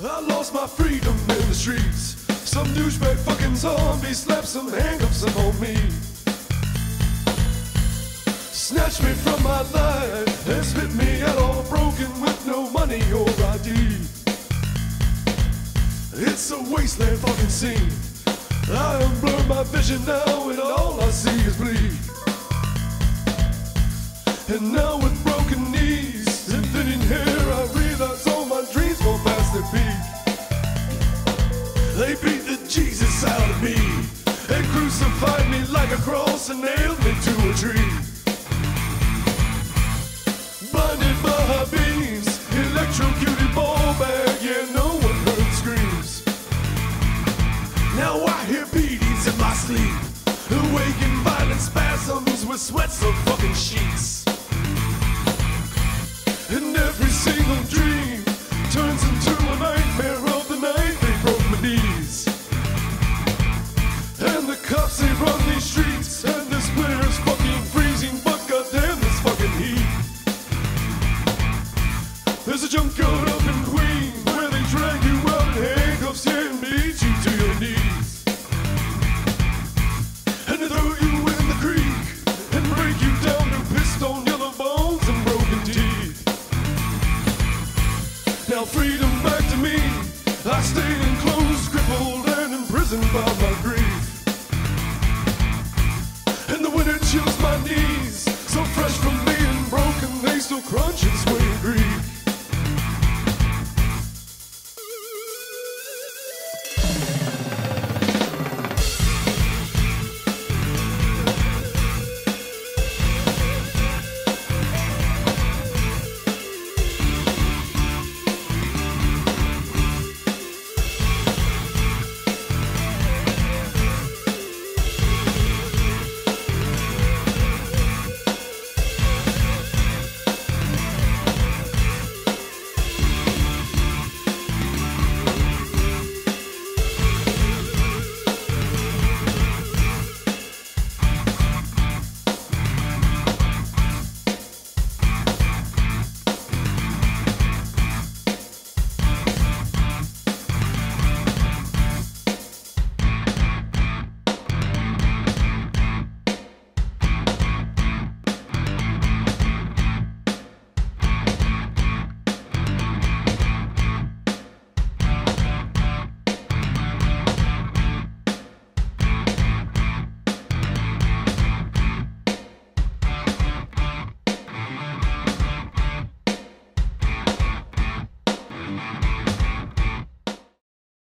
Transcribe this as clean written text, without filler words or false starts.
I lost my freedom in the streets. Some douchebag fucking zombie slapped some handcuffs upon me, snatched me from my life and spit me out all broken with no money or ID. It's a wasteland fucking scene. I am blurred my vision now and all I see is bleed. And now with broken knees and thinning hair, I realize all my dreams won't pass their peak. They beat the Jesus out of me and crucified me like a cross and nailed me to a tree. Blinded by her beams, electrocuted ball bag, yeah, no one heard screams. Now I hear beatings in my sleep, awakened violent spasms with sweats of fucking sheets. And every single dream turns into a nightmare of the night they broke my knees. And the cops, they run these streets, and this winter's fucking freezing, but goddamn this fucking heat. There's a junkyard up in Queens where they drag you out in handcuffs and beat you to your knees. And they throw you in the creek and break you down to pissed on yellow bones and broken teeth. Now freedom back to me, I stay enclosed, crippled and imprisoned by my grief. And the winter chills my knees, so fresh from being broken they still crunch and sway in grief.